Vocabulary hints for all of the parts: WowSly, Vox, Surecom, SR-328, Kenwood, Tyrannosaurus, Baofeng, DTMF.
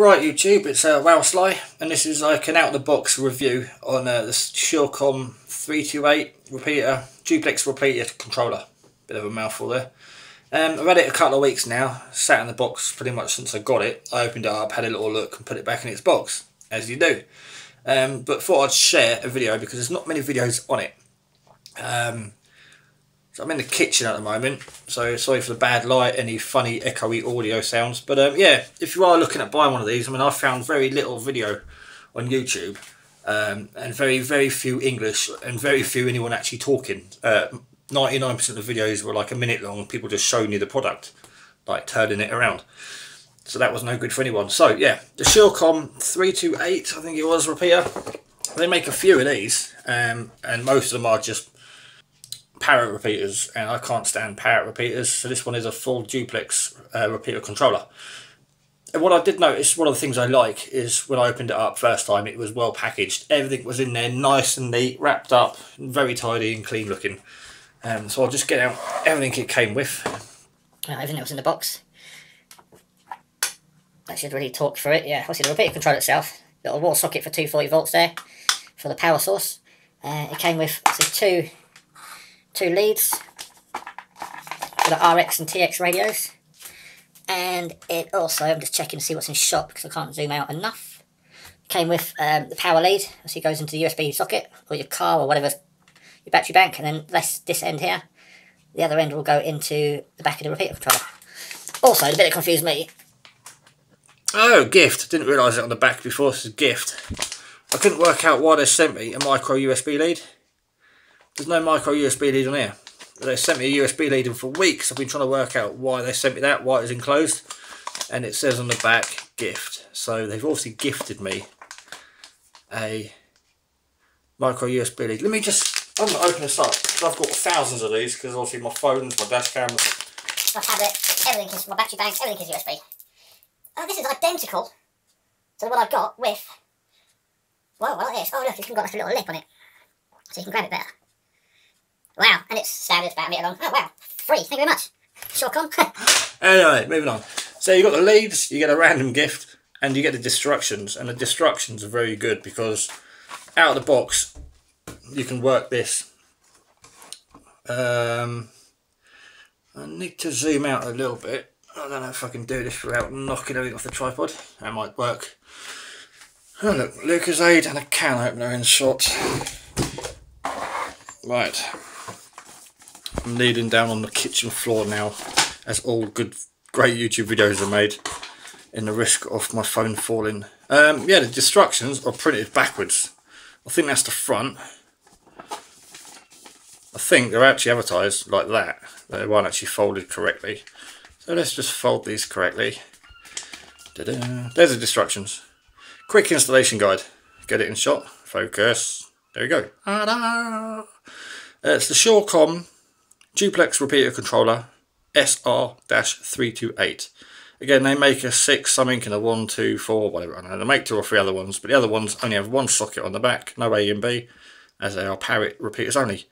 Right YouTube, it's WowSly, and this is like an out-of-the-box review on the Surecom 328 repeater, duplex repeater controller. Bit of a mouthful there. I've had it a couple of weeks now, sat in the box pretty much since I got it. I opened it up, had a little look and put it back in its box, as you do. But thought I'd share a video because there's not many videos on it. So I'm in the kitchen at the moment, so sorry for the bad light, any funny echoey audio sounds. But yeah, if you are looking at buying one of these, I mean, I've found very little video on YouTube, and very few English, and very few anyone actually talking. 99% of the videos were like a minute long, people just showing you the product, like turning it around. So that was no good for anyone. So yeah, the Surecom 328, I think it was, repeater. They make a few of these, and most of them are just parrot repeaters, and I can't stand parrot repeaters, so this one is a full duplex repeater controller. And what I did notice, one of the things I like, is when I opened it up first time, it was well packaged. Everything was in there nice and neat, wrapped up, very tidy and clean looking. So I'll just get out everything it came with. Everything that was in the box. That should really talk through it, yeah. Obviously the repeater controller itself, little wall socket for 240 volts there, for the power source. It came with two leads for the RX and TX radios, and it also, I'm just checking to see what's in shop because I can't zoom out enough, came with the power lead, so it goes into the USB socket or your car or whatever, your battery bank, and then this end here, the other end will go into the back of the repeater controller. Also, the bit that confused me, oh, gift, didn't realise it on the back before, this is gift. I couldn't work out why they sent me a micro USB lead. There's no micro USB lead on here. They sent me a USB lead in for weeks. I've been trying to work out why they sent me that, why it was enclosed. And it says on the back, gift. So they've obviously gifted me a micro USB lead. Let me just, I'm going to open this up, because I've got thousands of these, because obviously my phones, my dash cameras, my tablet, everything is, my battery bank, everything is USB. This is identical to what I've got with, well, like this. Oh, look, it's got like a little lip on it, so you can grab it better. Wow, and it's sounded about a metre long. Oh, wow. Free, thank you very much. Surecom. Anyway, moving on. So you got the leads, you get a random gift, and you get the destructions. And the destructions are very good because out of the box, you can work this. I need to zoom out a little bit. I don't know if I can do this without knocking everything off the tripod. That might work. Oh, look, LucasAid and a can opener in shot. Right. I'm kneeling down on the kitchen floor now, as all good, great YouTube videos are made, in the risk of my phone falling. Yeah, the destructions are printed backwards. I think that's the front. I think they're actually advertised like that. They weren't actually folded correctly. So let's just fold these correctly. Da-da. There's the destructions. Quick installation guide. Get it in shot. Focus. There we go. Ta-da! It's the Surecom duplex repeater controller SR-328. Again, they make a 6 something and a 1, 2, 4 whatever. I don't know, they make 2 or 3 other ones, but the other ones only have one socket on the back, no A and B, as they are parrot repeaters only.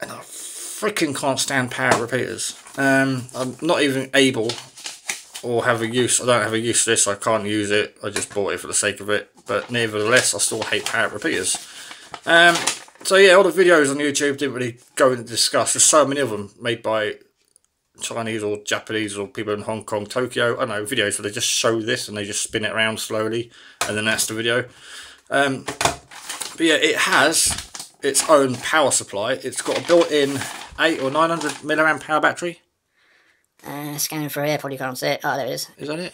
And I freaking can't stand parrot repeaters. I'm not even able or have a use. I don't have a use for this. I can't use it. I just bought it for the sake of it. But nevertheless, I still hate parrot repeaters. So yeah, all the videos on YouTube didn't really go and discuss. There's so many of them made by Chinese or Japanese or people in Hong Kong, Tokyo. I don't know, videos where they just show this and they just spin it around slowly and then that's the video. But yeah, it has its own power supply. It's got a built-in 800 or 900 milliamp hour battery. Scanning through here, probably can't see it. Oh, there it is. Is that it?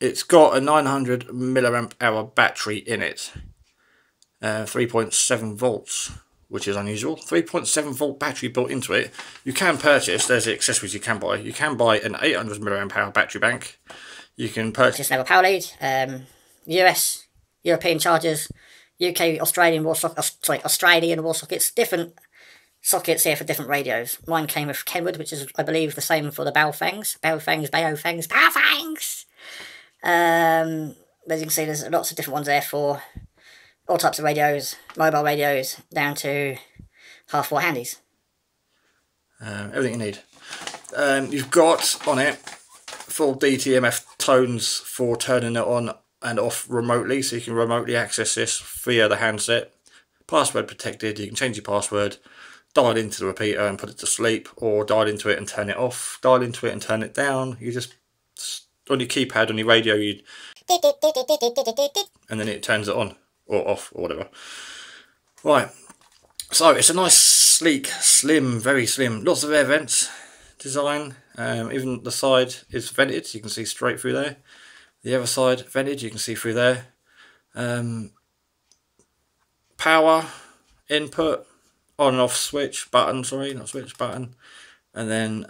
It's got a 900 milliamp hour battery in it. 3.7 volts, which is unusual. 3.7 volt battery built into it. You can purchase, there's the accessories you can buy. You can buy an 800 milliamp hour battery bank. You can purchase level power lead, US, European chargers, UK, Australian wall sockets, sorry, Australian wall sockets, different sockets here for different radios. Mine came with Kenwood, which is, I believe, the same for the Baofengs. As you can see, there's lots of different ones there for all types of radios, mobile radios, down to half-watt handies. Everything you need. You've got on it full DTMF tones for turning it on and off remotely, so you can remotely access this via the handset. Password protected, you can change your password, dial into the repeater and put it to sleep, or dial into it and turn it off, dial into it and turn it down. You just, on your keypad, on your radio, you and then it turns it on or off or whatever. Right, so it's a nice, sleek, slim, very slim, lots of air vents design. Even the side is vented, you can see straight through there. The other side vented, you can see through there. Power input, on and off switch button, sorry, not switch, button, and then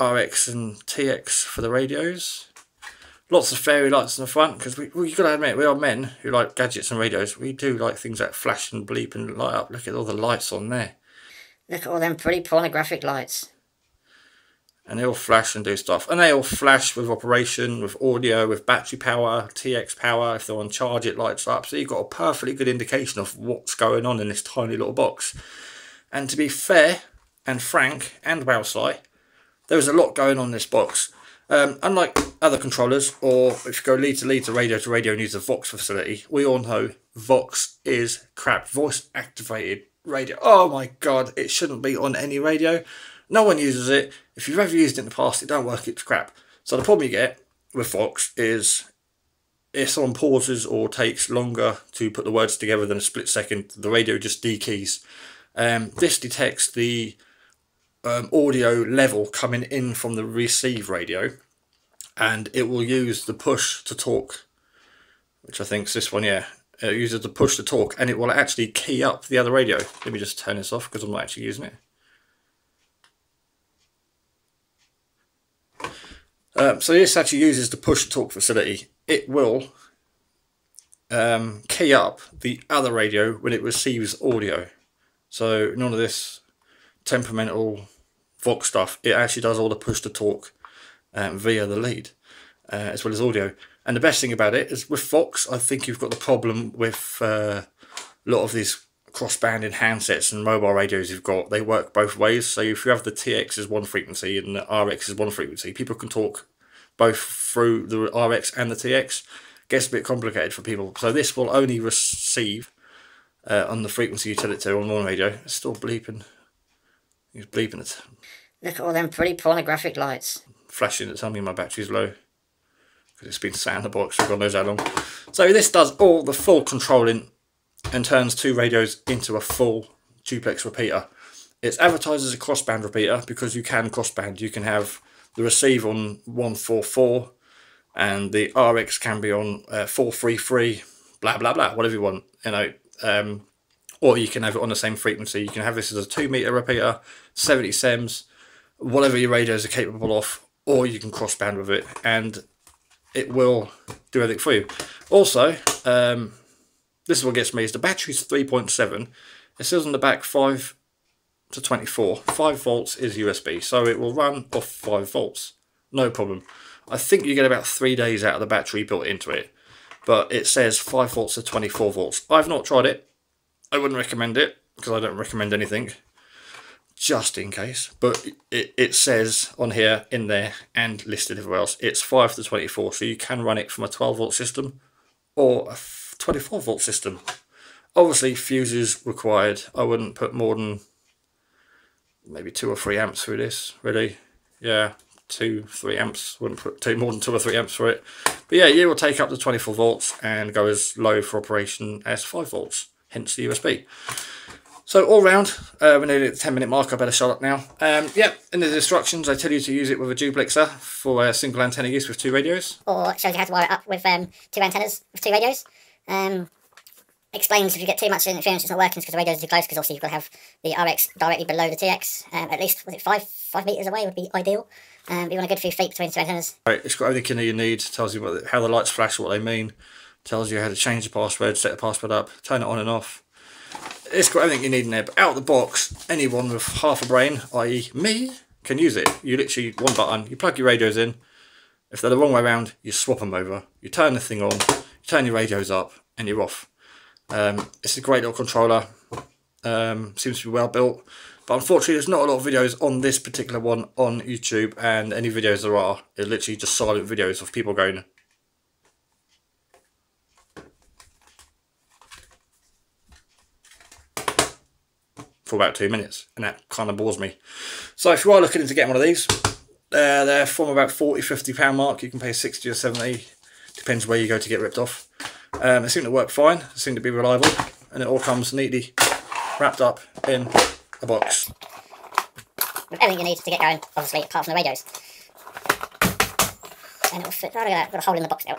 RX and TX for the radios. Lots of fairy lights in the front, because you've got to admit, we are men who like gadgets and radios. We do like things that flash and bleep and light up. Look at all the lights on there. Look at all them pretty pornographic lights. And they all flash and do stuff. And they all flash with operation, with audio, with battery power, TX power. If they're on charge, it lights up. So you've got a perfectly good indication of what's going on in this tiny little box. And to be fair and frank and WowSly, there is a lot going on in this box. Unlike other controllers, or if you go lead to lead to radio and use the Vox facility, we all know Vox is crap. Voice activated radio. Oh my God, it shouldn't be on any radio. No one uses it. If you've ever used it in the past, it don't work, it's crap. So the problem you get with Vox is if someone pauses or takes longer to put the words together than a split second, the radio just dekeys. This detects the audio level coming in from the receive radio, and it will use the push to talk, which I think is this one, yeah. It uses the push to talk, and it will actually key up the other radio. Let me just turn this off because I'm not actually using it. So this actually uses the push-to-talk facility. It will key up the other radio when it receives audio. So none of this temperamental Vox stuff. It actually does all the push-to-talk via the lead, as well as audio. And the best thing about it is with Vox, I think you've got the problem with a lot of these cross-banded handsets and mobile radios you've got. They work both ways, so if you have the TX is one frequency and the RX is one frequency, people can talk both through the RX and the TX. Gets a bit complicated for people, so this will only receive on the frequency you tell it to on one radio. It's still bleeping. He's bleeping it. Look at all them pretty pornographic lights. Flashing at something. My battery's low because it's been sat in the box for God knows how long. So this does all the full controlling and turns two radios into a full duplex repeater. It's advertised as a crossband repeater because you can crossband. You can have the receive on 144 and the RX can be on 433, blah, blah, blah, whatever you want, you know. Or you can have it on the same frequency. You can have this as a 2 meter repeater, 70 sems, whatever your radios are capable of, or you can crossband with it and it will do everything for you. Also, this is what gets me, is the battery's 3.7. It says on the back 5 to 24. 5 volts is USB, so it will run off 5 volts. No problem. I think you get about 3 days out of the battery built into it, but it says 5 volts to 24 volts. I've not tried it. I wouldn't recommend it, because I don't recommend anything, just in case. But it says on here, in there, and listed everywhere else, it's 5 to 24, so you can run it from a 12 volt system or a 24 volt system. Obviously fuses required. I wouldn't put more than maybe 2 or 3 amps through this, really. Yeah, 2-3 amps. Wouldn't put more than 2 or 3 amps for it. But yeah, you will take up to 24 volts and go as low for operation as 5 volts, hence the USB. So all round, we're nearly at the 10-minute mark. I better shut up now. Yeah, in the instructions, I tell you to use it with a duplexer for a single antenna use with 2 radios. Or shows you how to wire it up with 2 antennas with 2 radios. Explains if you get too much interference, it's not working because the radio's too close, because obviously you've got to have the RX directly below the TX. At least, was it 5 meters away would be ideal. You want a good few feet between 2 antennas. Right, it's got everything you need. Tells you how the lights flash, what they mean. Tells you how to change the password, set the password up, turn it on and off. It's got everything you need in there, but out of the box, anyone with half a brain, i.e. me, can use it. You literally, one button, you plug your radios in. If they're the wrong way around, you swap them over. You turn the thing on, you turn your radios up, and you're off. It's a great little controller. Seems to be well built. But unfortunately, there's not a lot of videos on this particular one on YouTube, and any videos there are, they're literally just silent videos of people going. For about 2 minutes, and that kind of bores me. So if you are looking into getting one of these, they're from about £40–50 mark. You can pay 60 or 70, depends where you go to get ripped off. They seem to work fine, they seem to be reliable, and it all comes neatly wrapped up in a box. With everything you need to get going, obviously, apart from the radios. And it'll fit, oh, look at that, got a hole in the box now.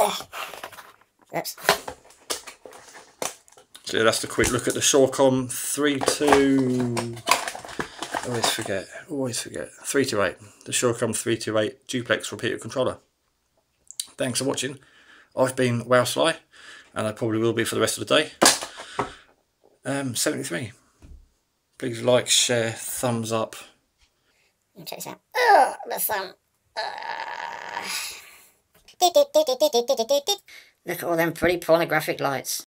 Oh. Oops. So that's the quick look at the Surecom 328, the Surecom 328 duplex repeater controller. Thanks for watching. I've been WowSly, and I probably will be for the rest of the day. 73. Please like, share, thumbs up. Check this out. Oh, the thumb. Look at all them pretty pornographic lights.